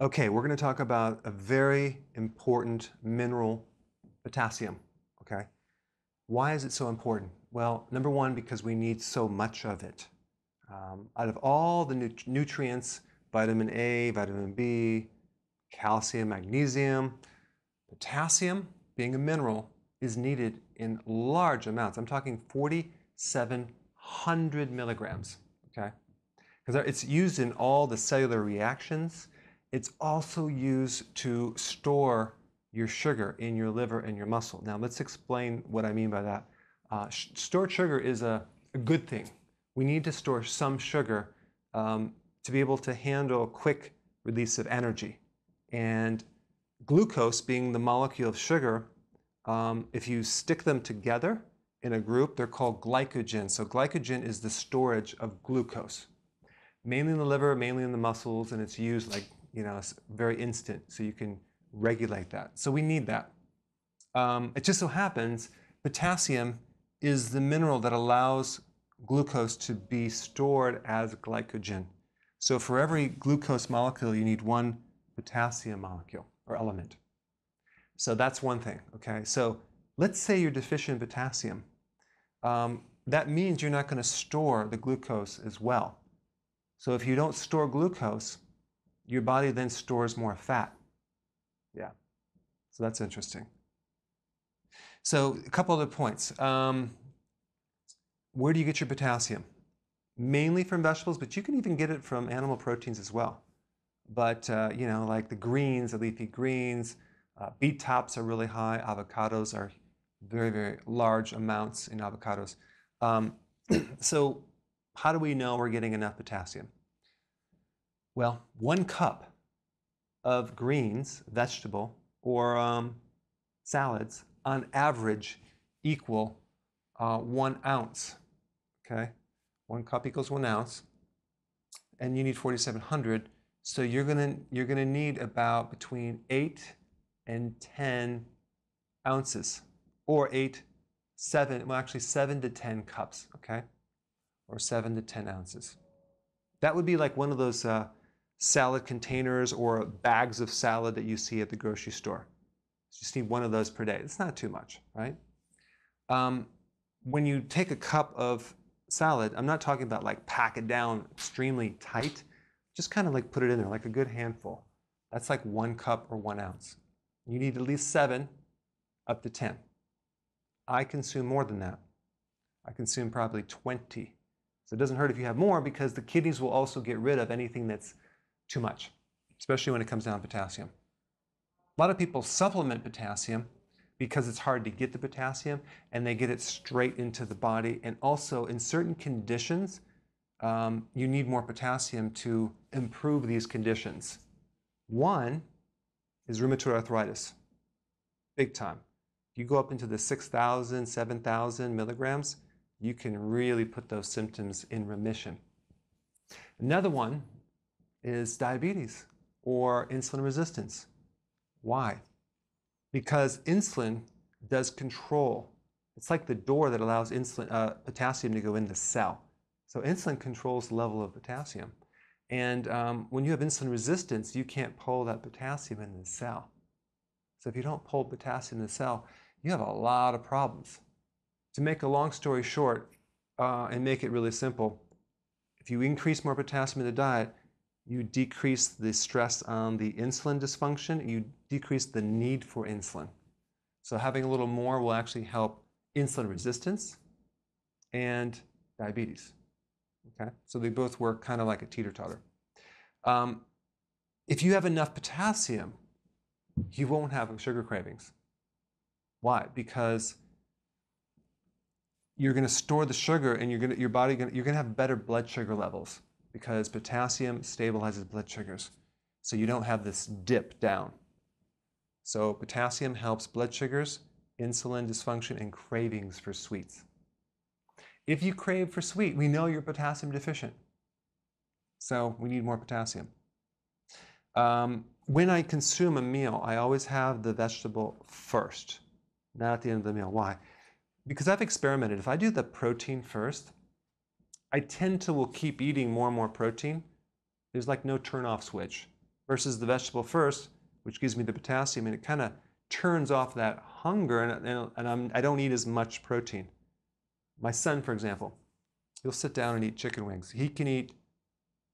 Okay, we're going to talk about a very important mineral, potassium, okay? Why is it so important? Well, number one, because we need so much of it. Out of all the nutrients, vitamin A, vitamin B, calcium, magnesium, potassium, being a mineral, is needed in large amounts. I'm talking 4,700 milligrams, okay? Because it's used in all the cellular reactions. It's also used to store your sugar in your liver and your muscle. Now, let's explain what I mean by that. Stored sugar is a good thing. We need to store some sugar to be able to handle quick release of energy. And glucose, being the molecule of sugar, if you stick them together in a group, they're called glycogen. So glycogen is the storage of glucose, mainly in the liver, mainly in the muscles, and it's used like, you know, it's very instant, so you can regulate that. So we need that. It just so happens potassium is the mineral that allows glucose to be stored as glycogen. So for every glucose molecule, you need one potassium molecule or element. So that's one thing, okay? So let's say you're deficient in potassium. That means you're not going to store the glucose as well. So if you don't store glucose, your body then stores more fat. Yeah, so that's interesting. So a couple other points. Where do you get your potassium? Mainly from vegetables, but you can even get it from animal proteins as well. But, you know, like the greens, the leafy greens, beet tops are really high, avocados are very, very large amounts in avocados. So how do we know we're getting enough potassium? Well, 1 cup of greens, vegetable, or salads, on average, equal 1 ounce, okay? 1 cup equals 1 ounce, and you need 4,700, so you're gonna need about between 8 and 10 ounces, or 7 to 10 cups, okay? Or 7 to 10 ounces. That would be like one of those salad containers or bags of salad that you see at the grocery store. You just need 1 of those per day. It's not too much, right? When you take a cup of salad, I'm not talking about like pack it down extremely tight, just kind of like put it in there, like a good handful. That's like 1 cup or 1 ounce. You need at least 7 up to 10. I consume more than that. I consume probably 20. So it doesn't hurt if you have more because the kidneys will also get rid of anything that's too much, especially when it comes down to potassium. A lot of people supplement potassium because it's hard to get the potassium, and they get it straight into the body. And also, in certain conditions, you need more potassium to improve these conditions. One is rheumatoid arthritis, big time. You go up into the 6,000, 7,000 milligrams, you can really put those symptoms in remission. Another one is diabetes or insulin resistance. Why? Because insulin does control. It's like the door that allows insulin, potassium to go in the cell. So insulin controls the level of potassium. And when you have insulin resistance, you can't pull that potassium in the cell. So if you don't pull potassium in the cell, you have a lot of problems. To make a long story short and make it really simple, if you increase more potassium in the diet, you decrease the stress on the insulin dysfunction, you decrease the need for insulin. So having a little more will actually help insulin resistance and diabetes, okay? So they both work kind of like a teeter-totter. If you have enough potassium, you won't have sugar cravings. Why? Because you're going to store the sugar and your body, you're going to have better blood sugar levels, because potassium stabilizes blood sugars, so you don't have this dip down. So potassium helps blood sugars, insulin dysfunction, and cravings for sweets. If you crave for sweet, we know you're potassium deficient, so we need more potassium. When I consume a meal, I always have the vegetable first, not at the end of the meal. Why? Because I've experimented. If I do the protein first, I tend to will keep eating more and more protein. There's like no turn off switch. versus the vegetable first, which gives me the potassium, and it kind of turns off that hunger, and I don't eat as much protein. My son, for example, he'll sit down and eat chicken wings. He can eat,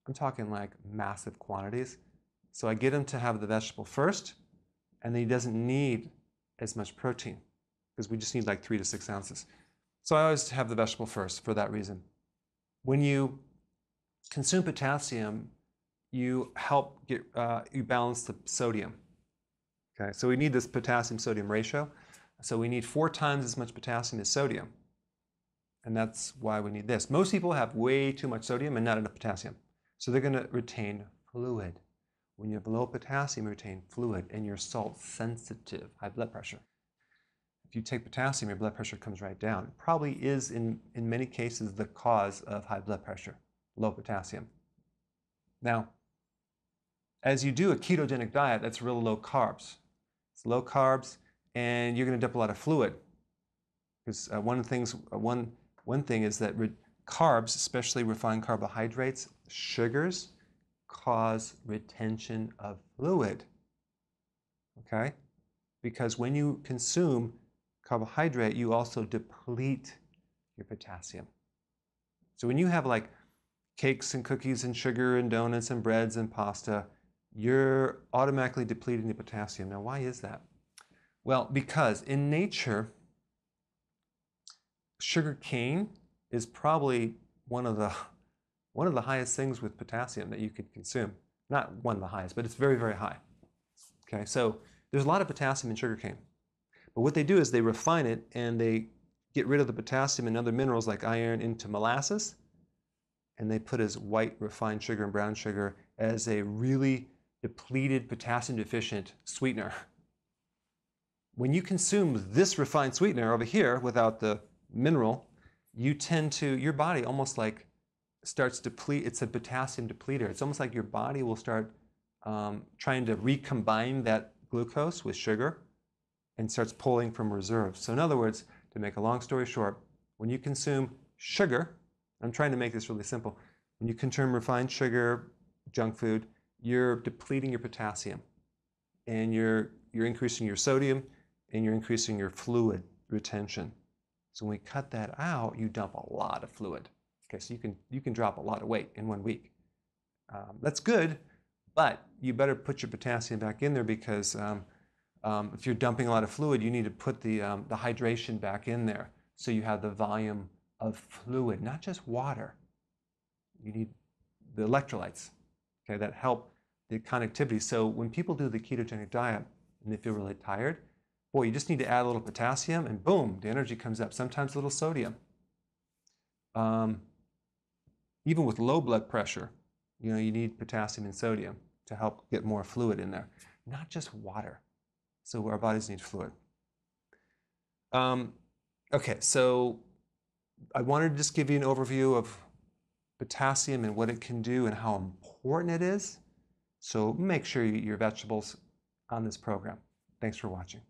I'm talking like massive quantities. So I get him to have the vegetable first, and then he doesn't need as much protein, because we just need like 3 to 6 ounces. So I always have the vegetable first for that reason. When you consume potassium, you help get, you balance the sodium. Okay, so we need this potassium-sodium ratio. So we need 4 times as much potassium as sodium. And that's why we need this. Most people have way too much sodium and not enough potassium. So they're going to retain fluid. When you have low potassium, you retain fluid, and you're salt-sensitive, high blood pressure. If you take potassium, your blood pressure comes right down. It probably is, in many cases, the cause of high blood pressure, low potassium. Now, as you do a ketogenic diet, that's really low carbs. It's low carbs, and you're going to dump a lot of fluid. Because one thing is that carbs, especially refined carbohydrates, sugars, cause retention of fluid. Okay? Because when you consume carbohydrate, you also deplete your potassium. So when you have like cakes and cookies and sugar and donuts and breads and pasta, you're automatically depleting the potassium. Now, why is that? Well, because in nature, sugar cane is probably one of the highest things with potassium that you could consume. Not one of the highest, but it's very, very high. Okay, so there's a lot of potassium in sugar cane. But what they do is they refine it, and they get rid of the potassium and other minerals like iron into molasses, and they put as white refined sugar and brown sugar as a really depleted potassium deficient sweetener. When you consume this refined sweetener over here without the mineral, you tend to, your body almost like starts deplete, it's a potassium depleter. It's almost like your body will start trying to recombine that glucose with sugar and starts pulling from reserves. So in other words, to make a long story short, when you consume sugar, I'm trying to make this really simple, when you consume refined sugar, junk food, you're depleting your potassium, and you're increasing your sodium, and you're increasing your fluid retention. So when we cut that out, you dump a lot of fluid. Okay, so you can drop a lot of weight in 1 week. That's good, but you better put your potassium back in there, because if you're dumping a lot of fluid, you need to put the hydration back in there, so you have the volume of fluid, not just water. You need the electrolytes, okay, that help the connectivity. So when people do the ketogenic diet and they feel really tired, boy, you just need to add a little potassium, and boom, the energy comes up. Sometimes a little sodium. Even with low blood pressure, you know, you need potassium and sodium to help get more fluid in there, not just water. So our bodies need fluid. Okay, so I wanted to just give you an overview of potassium and what it can do and how important it is. So make sure you eat your vegetables on this program. Thanks for watching.